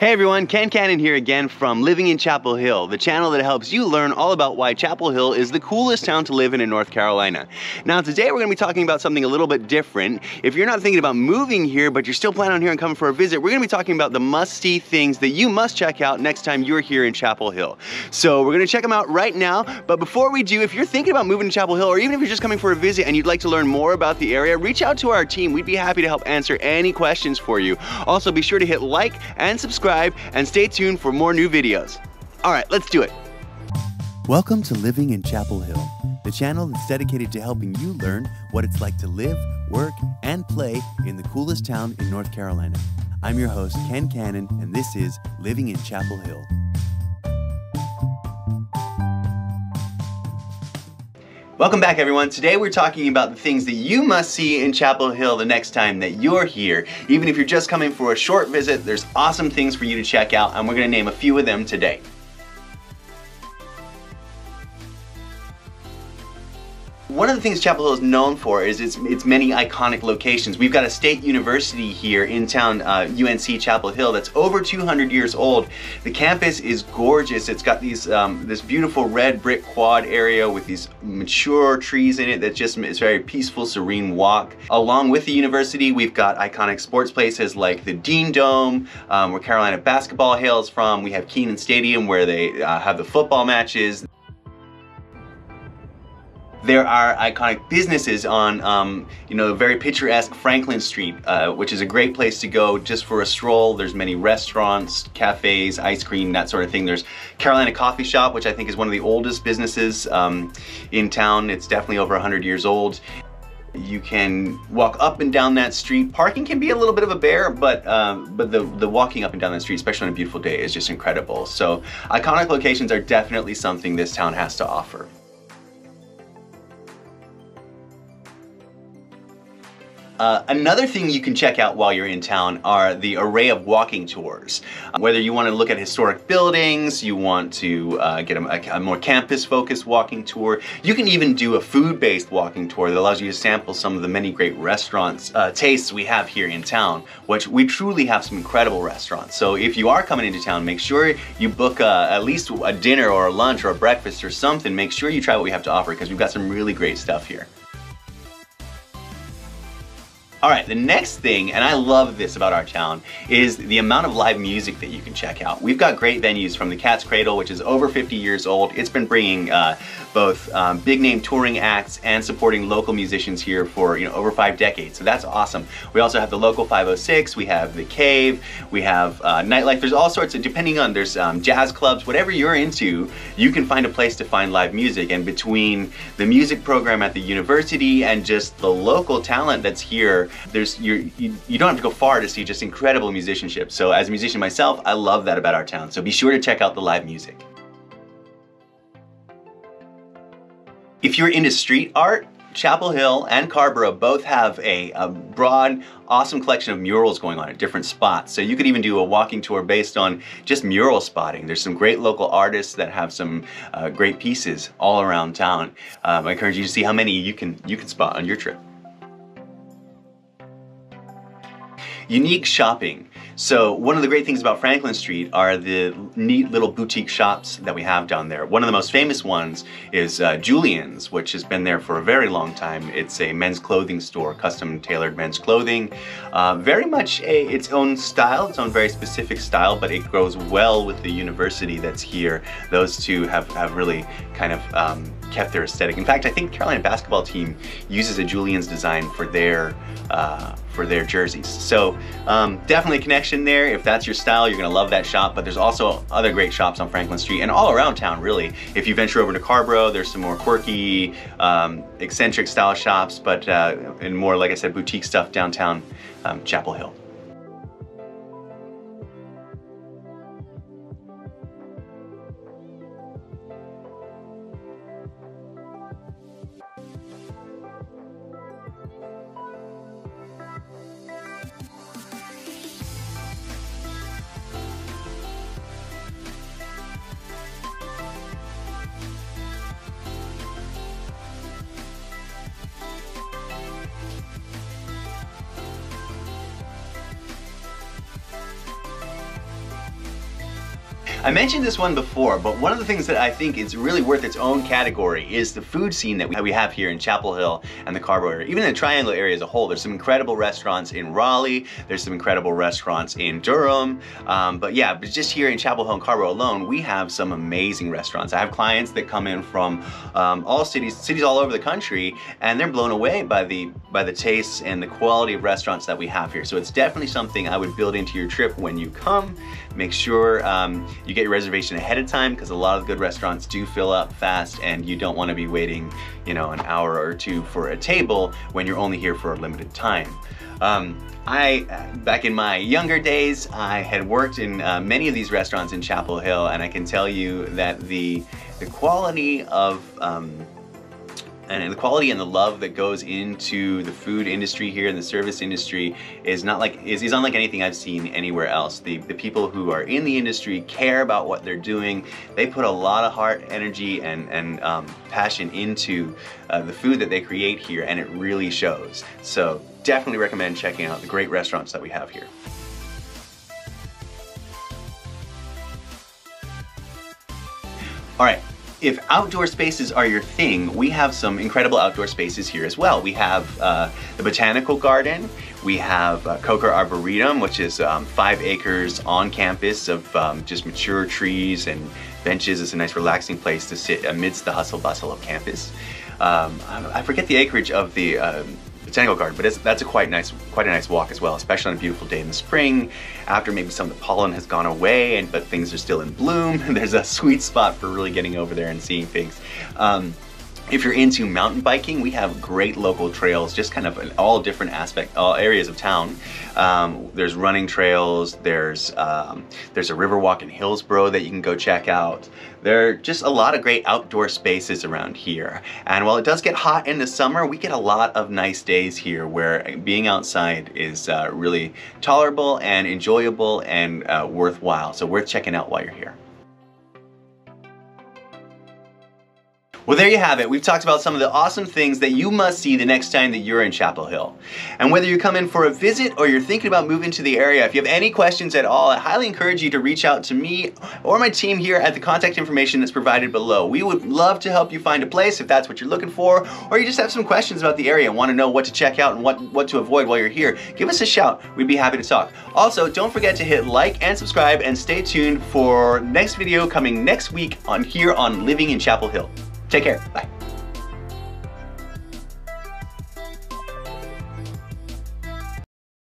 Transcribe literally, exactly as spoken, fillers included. Hey everyone, Ken Cannon here again from Living in Chapel Hill, the channel that helps you learn all about why Chapel Hill is the coolest town to live in in North Carolina. Now today we're going to be talking about something a little bit different. If you're not thinking about moving here, but you're still planning on here and coming for a visit, we're going to be talking about the must-see things that you must check out next time you're here in Chapel Hill. So we're going to check them out right now, but before we do, if you're thinking about moving to Chapel Hill, or even if you're just coming for a visit and you'd like to learn more about the area, reach out to our team. We'd be happy to help answer any questions for you. Also, be sure to hit like and subscribe and stay tuned for more new videos. All right, let's do it. Welcome to Living in Chapel Hill, the channel that's dedicated to helping you learn what it's like to live, work, and play in the coolest town in North Carolina. I'm your host, Ken Cannon, and this is Living in Chapel Hill. Welcome back everyone. Today we're talking about the things that you must see in Chapel Hill the next time that you're here. Even if you're just coming for a short visit, there's awesome things for you to check out, and we're going to name a few of them today. One of the things Chapel Hill is known for is its, its many iconic locations. We've got a state university here in town, uh, U N C Chapel Hill, that's over two hundred years old. The campus is gorgeous. It's got these um, this beautiful red brick quad area with these mature trees in it that just is very peaceful, serene walk. Along with the university, we've got iconic sports places like the Dean Dome, um, where Carolina basketball hails from. We have Kenan Stadium, where they uh, have the football matches. There are iconic businesses on, um, you know, very picturesque Franklin Street, uh, which is a great place to go just for a stroll. There's many restaurants, cafes, ice cream, that sort of thing. There's Carolina Coffee Shop, which I think is one of the oldest businesses um, in town. It's definitely over one hundred years old. You can walk up and down that street. Parking can be a little bit of a bear, but uh, but the, the walking up and down the street, especially on a beautiful day, is just incredible. So iconic locations are definitely something this town has to offer. Uh, another thing you can check out while you're in town are the array of walking tours. Uh, whether you want to look at historic buildings, you want to uh, get a, a more campus-focused walking tour, you can even do a food-based walking tour that allows you to sample some of the many great restaurants uh, tastes we have here in town, which we truly have some incredible restaurants. So if you are coming into town, make sure you book a, at least a dinner or a lunch or a breakfast or something. Make sure you try what we have to offer, because we've got some really great stuff here. All right, the next thing, and I love this about our town, is the amount of live music that you can check out. We've got great venues from the Cat's Cradle, which is over fifty years old. It's been bringing uh, both um, big name touring acts and supporting local musicians here for, you know, over five decades. So that's awesome. We also have the local five oh six, we have the Cave, we have uh, nightlife. There's all sorts of, depending on, there's um, jazz clubs, whatever you're into, you can find a place to find live music. And between the music program at the university and just the local talent that's here, There's you, you don't have to go far to see just incredible musicianship. So as a musician myself, I love that about our town. So be sure to check out the live music. If you're into street art, Chapel Hill and Carrboro both have a, a broad, awesome collection of murals going on at different spots. So you could even do a walking tour based on just mural spotting. There's some great local artists that have some uh, great pieces all around town. Um, I encourage you to see how many you can, you can spot on your trip. Unique shopping. So one of the great things about Franklin Street are the neat little boutique shops that we have down there. One of the most famous ones is uh, Julian's, which has been there for a very long time. It's a men's clothing store, custom tailored men's clothing. Uh, very much a, its own style, its own very specific style, but it grows well with the university that's here. Those two have, have really kind of um, kept their aesthetic. In fact, I think Carolina basketball team uses a Julian's design for their uh, for their jerseys. So um, definitely a connection there. If that's your style, you're gonna love that shop, but there's also other great shops on Franklin Street and all around town, really. If you venture over to Carrboro, there's some more quirky, um, eccentric style shops, but uh, and more, like I said, boutique stuff downtown um, Chapel Hill. I mentioned this one before, but one of the things that I think is really worth its own category is the food scene that we have here in Chapel Hill and the Carrboro area. Even in the Triangle area as a whole, there's some incredible restaurants in Raleigh, there's some incredible restaurants in Durham, um, but yeah, but just here in Chapel Hill and Carrboro alone, we have some amazing restaurants. I have clients that come in from um, all cities, cities all over the country, and they're blown away by the, by the tastes and the quality of restaurants that we have here. So it's definitely something I would build into your trip when you come. Make sure um, you get your reservation ahead of time, because a lot of good restaurants do fill up fast and you don't want to be waiting, you know, an hour or two for a table when you're only here for a limited time. Um, I, back in my younger days, I had worked in uh, many of these restaurants in Chapel Hill, and I can tell you that the, the quality of um, and the quality and the love that goes into the food industry here and the service industry is not like is, is unlike anything I've seen anywhere else. The, the people who are in the industry care about what they're doing. They put a lot of heart, energy, and, and um, passion into uh, the food that they create here, and it really shows. So definitely recommend checking out the great restaurants that we have here. All right. If outdoor spaces are your thing, we have some incredible outdoor spaces here as well. We have uh, the Botanical Garden, we have uh, Coker Arboretum, which is um, five acres on campus of um, just mature trees and benches. It's a nice relaxing place to sit amidst the hustle bustle of campus. Um, I forget the acreage of the uh, Botanical Garden, but it's, that's a quite nice, quite a nice walk as well, especially on a beautiful day in the spring, after maybe some of the pollen has gone away, and but things are still in bloom. There's a sweet spot for really getting over there and seeing things. Um, If you're into mountain biking, we have great local trails, just kind of in all different aspects, all areas of town. Um, there's running trails, there's, um, there's a river walk in Hillsboro that you can go check out. There are just a lot of great outdoor spaces around here. And while it does get hot in the summer, we get a lot of nice days here where being outside is uh, really tolerable and enjoyable and uh, worthwhile. So worth checking out while you're here. Well, there you have it. We've talked about some of the awesome things that you must see the next time that you're in Chapel Hill. And whether you come in for a visit or you're thinking about moving to the area, if you have any questions at all, I highly encourage you to reach out to me or my team here at the contact information that's provided below. We would love to help you find a place if that's what you're looking for, or you just have some questions about the area and want to know what to check out and what, what to avoid while you're here. Give us a shout. We'd be happy to talk. Also, don't forget to hit like and subscribe, and stay tuned for next video coming next week on here on Living in Chapel Hill. Take care. Bye.